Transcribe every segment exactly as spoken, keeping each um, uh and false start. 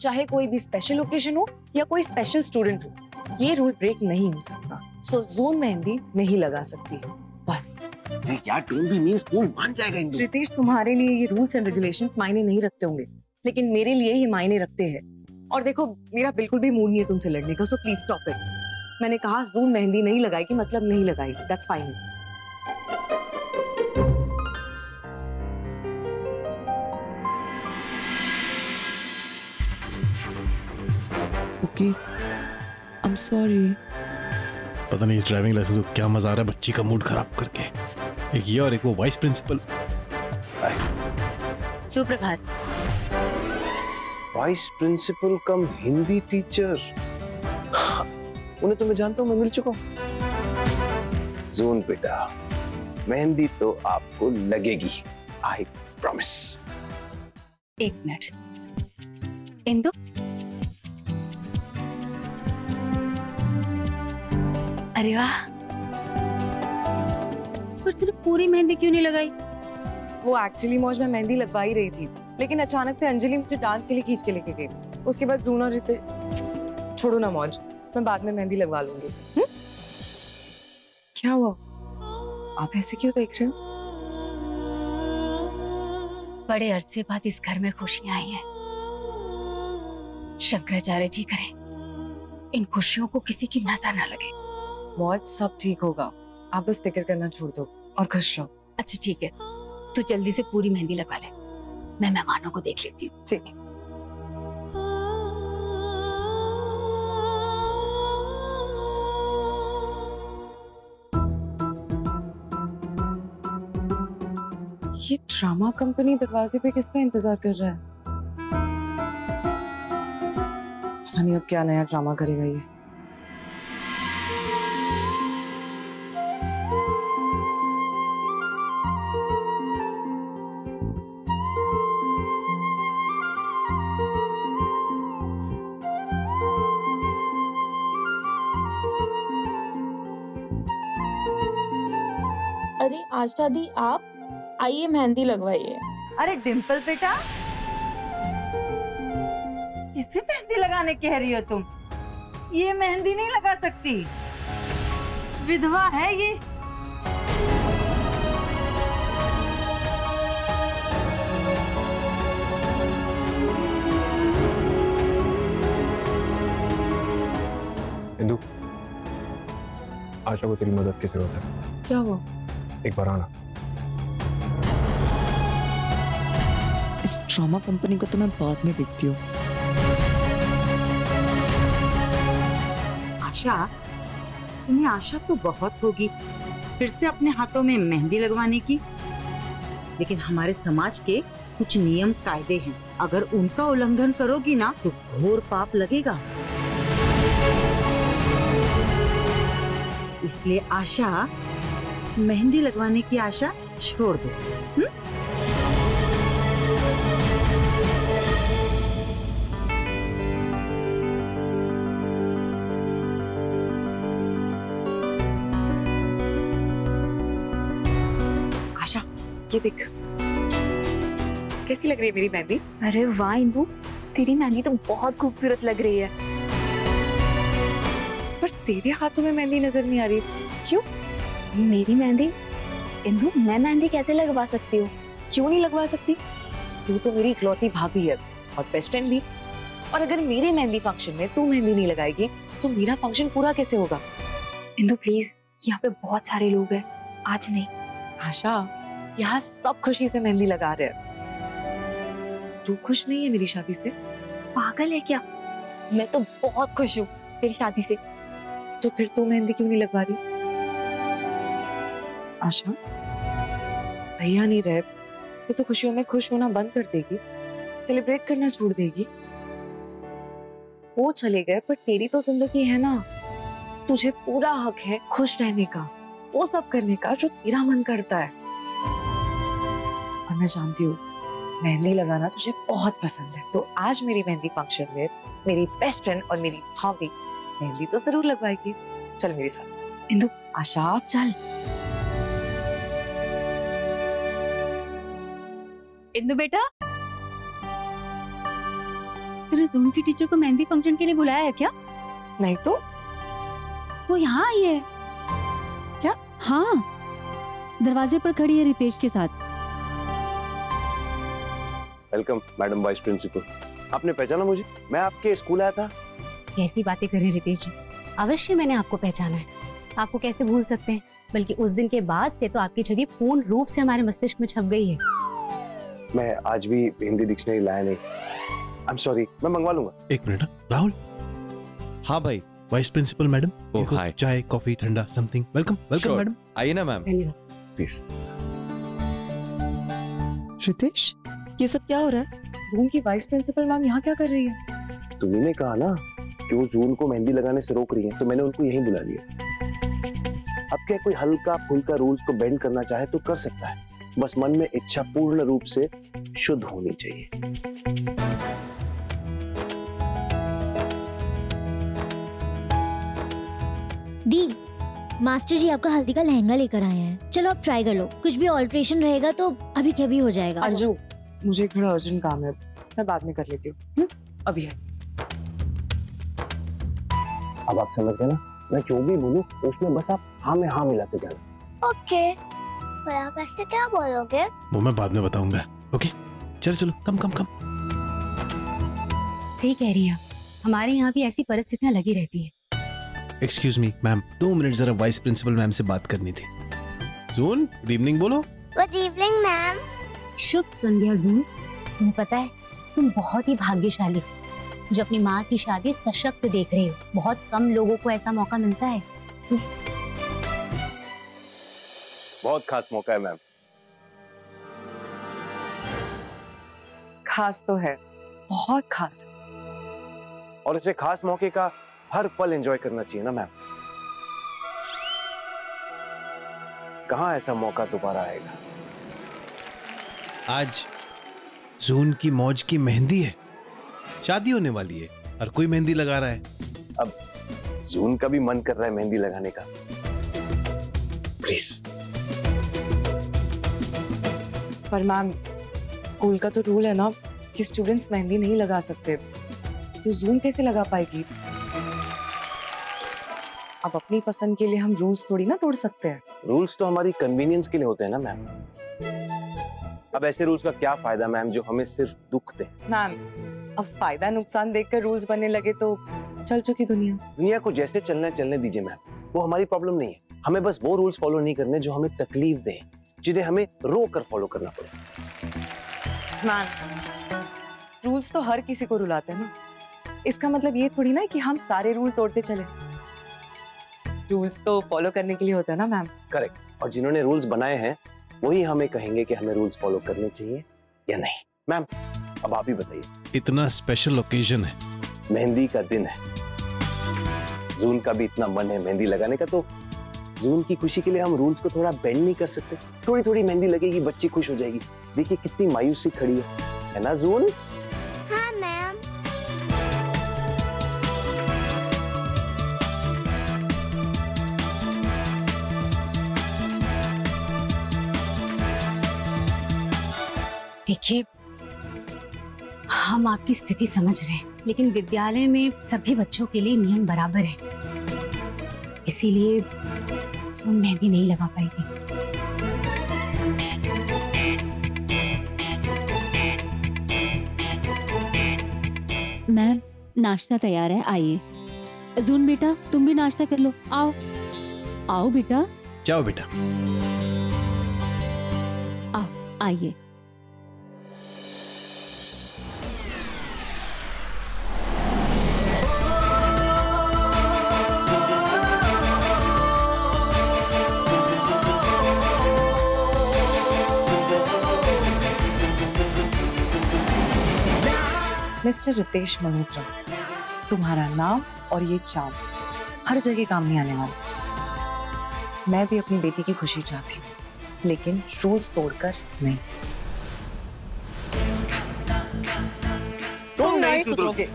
चाहे कोई भी स्पेशल ओकेजन हो या कोई स्पेशल स्टूडेंट हो, ये रूल ब्रेक नहीं हो सकता। सो ज़ोन मेहंदी नहीं लगा सकती है, बस। यार टीम भी मींस स्कूल बन जाएगा इंदु। रितेश, तुम्हारे लिए ये रूल्स एंड रेगुलेशन मायने नहीं रखते होंगे, लेकिन मेरे लिए ही मायने रखते हैं। और देखो, मेरा बिल्कुल भी मूड नहीं है तुमसे लड़ने का, सो प्लीज स्टॉप इट। मैंने कहा ज़ोन मेहंदी नहीं लगाएगी मतलब नहीं लगाएगी, that's fine. Okay, I am sorry. पता नहीं इस ड्राइविंग लाइसेंस को क्या मजा आ रहा है बच्ची का मूड खराब करके, एक ये और एक वो वाइस प्रिंसिपल। सुप्रभात। Vice principal cum Hindi teacher, उन्हें तो मैं जानता हूँ, मैं मिल चुका हूँ। ज़ोन बेटा, मेहंदी तो आपको लगेगी, आई प्रॉमिस। एक मिनट इंदु, अरे वाह, पर तूने पूरी मेहंदी क्यों नहीं लगाई? वो एक्चुअली मौज में मेहंदी लगवा ही रही थी, लेकिन अचानक से अंजलि मुझे डांस के लिए खींच के लेके गई। उसके बाद ज़ून और रितेश, छोड़ो ना मौज, मैं बाद में मेहंदी लगवा लूंगी। हुँ? क्या हुआ, आप ऐसे क्यों देख रहे हो? बड़े अरसे बाद इस घर में खुशियां आई हैं, शंकराचार्य जी करें इन खुशियों को किसी की नजर ना लगे। मौज, सब ठीक होगा, आप बस फिक्र करना छोड़ दो और खुश रहो। अच्छा ठीक है, तू जल्दी से पूरी मेहंदी लगा ले, मैं मेहमानों को देख लेती हूँ। ठीक है। ये ड्रामा कंपनी दरवाजे पे किसका इंतजार कर रहा है? पता नहीं अब क्या नया ड्रामा करेगा ये। अरे आशा दी, आप आइए मेहंदी लगवाइए। अरे डिम्पल बेटा, इसे मेहंदी लगाने कह रही हो तुम? ये मेहंदी नहीं लगा सकती, विधवा है ये। इंदु, आशा को तेरी मदद की जरूरत है। क्या हुआ? एक बार आना। इस ड्रामा कंपनी को तो मैं बाद में देखती हूँ। आशा, तुम्हें आशा तो बहुत होगी फिर से अपने हाथों में मेहंदी लगवाने की, लेकिन हमारे समाज के कुछ नियम कायदे हैं, अगर उनका उल्लंघन करोगी ना तो घोर पाप लगेगा। इसलिए आशा, मेहंदी लगवाने की आशा छोड़ दो। हुँ? आशा, ये देख, कैसी लग रही है मेरी मेहंदी? अरे वाह इंदु, तेरी मेहंदी तो बहुत खूबसूरत लग रही है। पर तेरे हाथों में मेहंदी नजर नहीं आ रही, क्यों? मेरी मेहंदी? इंदु, मैं मेहंदी कैसे लगवा सकती हूँ? क्यों नहीं लगवा सकती? तू तो मेरी इकलौती भाभी है और बेस्ट फ्रेंड भी, और अगर मेरे मेहंदी फंक्शन में तू मेहंदी नहीं लगाएगी तो मेरा फंक्शन पूरा कैसे होगा? इंदु प्लीज, यहाँ पे बहुत सारे लोग हैं, आज नहीं। आशा, यहाँ सब खुशी से मेहंदी लगा रहे हैं। तू खुश नहीं है मेरी शादी से? पागल है क्या, मैं तो बहुत खुश हूँ तेरी शादी से। तो फिर तू मेहंदी क्यों नहीं लगवा रही? आशा, भैया नहीं रहे तो, तो खुशियों में खुश होना बंद कर देगी, सेलिब्रेट करना छोड़ देगी। वो चले गए पर तेरी तो जिंदगी है ना, तुझे पूरा हक है खुश रहने का, वो सब करने का जो तेरा मन करता है। और मैं जानती हूँ मेहंदी लगाना तुझे बहुत पसंद है, तो आज मेरी मेहंदी फंक्शन में मेरी बेस्ट फ्रेंड और मेरी भाभी मेहंदी तो जरूर लगवाएगी। चल मेरे साथ। इंदु, आशा चल। इंदु बेटा, तेरे ज़ून की टीचर को मेहंदी फंक्शन के लिए बुलाया है क्या? नहीं तो वो यहाँ आई है क्या? हाँ, दरवाजे पर खड़ी है रितेश के साथ। Welcome madam vice principal. आपने पहचाना मुझे? मैं आपके स्कूल आया था। कैसी बातें कर रहे रितेश जी, अवश्य मैंने आपको पहचाना है, आपको कैसे भूल सकते हैं। बल्कि उस दिन के बाद से तो आपकी छवि पूर्ण रूप से हमारे मस्तिष्क में छप गई है। मैं आज भी हिंदी डिक्शनरी लाया नहीं। आई एम सॉरी, मैं मंगवा लूंगा। एक मिनट राहुल। हाँ भाई vice principal madam. Oh hi, चाय कॉफी ठंडा समथिंग। वेलकम वेलकम मैडम, आइए ना मैम प्लीज। रितेश ये सब क्या हो रहा है? ज़ून की वाइस प्रिंसिपल मैम यहाँ क्या कर रही है? तुमने कहा ना कि वो ज़ून को मेहंदी लगाने से रोक रही है, तो मैंने उनको यहीं बुला लिया। अब क्या कोई हल्का फुल्का रूल्स को बेंड करना चाहे तो कर सकता है, बस मन में इच्छा पूर्ण रूप से शुद्ध होनी चाहिए। दी, मास्टर जी आपका हल्दी का लहंगा लेकर आए हैं, चलो आप ट्राई कर लो, कुछ भी ऑल्ट्रेशन रहेगा तो अभी क्या भी हो जाएगा। अंजू मुझे थोड़ा अर्जेंट काम है, मैं बाद में कर लेती हूँ, अभी है। अब आप समझ गए ना, मैं जो भी बोलूँ उसमें बस आप हाँ में हाँ मिलाते जाना। ओके पर आप ऐसे क्या बोलोगे? वो मैं बाद में बताऊंगा। ओके चलो चलो कम कम कम। सही कह रही है, हमारे यहाँ भी ऐसी परिस्थितियाँ लगी रहती है। एक्सक्यूज मी मैम, दो मिनट जरा वाइस प्रिंसिपल मैम से बात करनी थी। ज़ून गुड इवनिंग बोलो। Good evening ma'am. शुभ संध्या ज़ून, तुम्हें पता है तुम बहुत ही भाग्यशाली हो जो अपनी माँ की शादी सशक्त देख रही हो, बहुत कम लोगों को ऐसा मौका मिलता है। बहुत खास मौका है मैम। खास तो है, बहुत खास है। और इसे खास मौके का हर पल एंजॉय करना चाहिए ना मैम। कहाँ ऐसा मौका दोबारा आएगा। आज ज़ून की मौज की मेहंदी है, शादी होने वाली है और कोई मेहंदी लगा रहा है। अब ज़ून का भी मन कर रहा है मेहंदी लगाने का। प्लीज पर मैम स्कूल का तो रूल है ना कि स्टूडेंट्स मेहंदी नहीं लगा सकते, तो ज़ून कैसे लगा पाएगी? अब अपनी पसंद के लिए हम रूल्स थोड़ी ना तोड़ सकते हैं। रूल्स तो हमारी कन्वीनियंस के लिए होते हैं ना मैम। अब ऐसे रूल्स का क्या फायदा मैम जो हमें सिर्फ दुख दे। मैम अब फायदा नुकसान देखकर रूल्स बनने लगे तो चल चुकी दुनिया। दुनिया को जैसे चलना चलने दीजिए मैम, वो हमारी प्रॉब्लम नहीं है। हमें बस वो रूल्स फॉलो नहीं करने जो हमें तकलीफ दें, जिन्हें हमें रो कर फॉलो करना पड़े। मैम रूल्स तो हर किसी को रुलाते हैं ना, इसका मतलब ये थोड़ी ना कि हम सारे रूल तोड़ते चले। रूल्स तो फॉलो करने के लिए होता है ना मैम। करेक्ट, और जिन्होंने रूल्स बनाए हैं वही हमें कहेंगे कि हमें रूल्स फॉलो करने चाहिए या नहीं। मैम अब आप ही बताइए। इतना स्पेशल ओकेजन है, मेहंदी का दिन है, ज़ून का भी इतना मन है मेहंदी लगाने का, तो ज़ून की खुशी के लिए हम रूल्स को थोड़ा बेंड नहीं कर सकते? थोड़ी थोड़ी मेहंदी लगेगी, बच्ची खुश हो जाएगी। देखिए कितनी मायूसी खड़ी है, है ना ज़ून? हाँ मैम। देखिए हम आपकी स्थिति समझ रहे हैं, लेकिन विद्यालय में सभी बच्चों के लिए नियम बराबर है, इसीलिए ज़ून मेहंदी नहीं लगा पाएगी। मैम नाश्ता तैयार है, आइए। ज़ून बेटा तुम भी नाश्ता कर लो, आओ आओ बेटा। जाओ बेटा आओ, आइए। मिस्टर रितेश मल्होत्रा, तुम्हारा नाम और ये चाम हर जगह काम नहीं आने वाला। मैं भी अपनी बेटी की खुशी चाहती हूँ, लेकिन रूल्स तोड़कर नहीं। तुम नहीं सुधरोगे।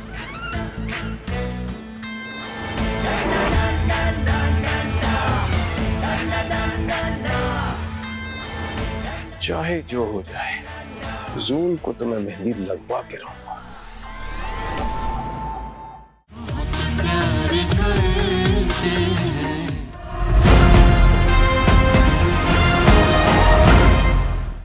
चाहे जो हो जाए, ज़ून को तो मैं मेहंदी लगवा के रहूँ।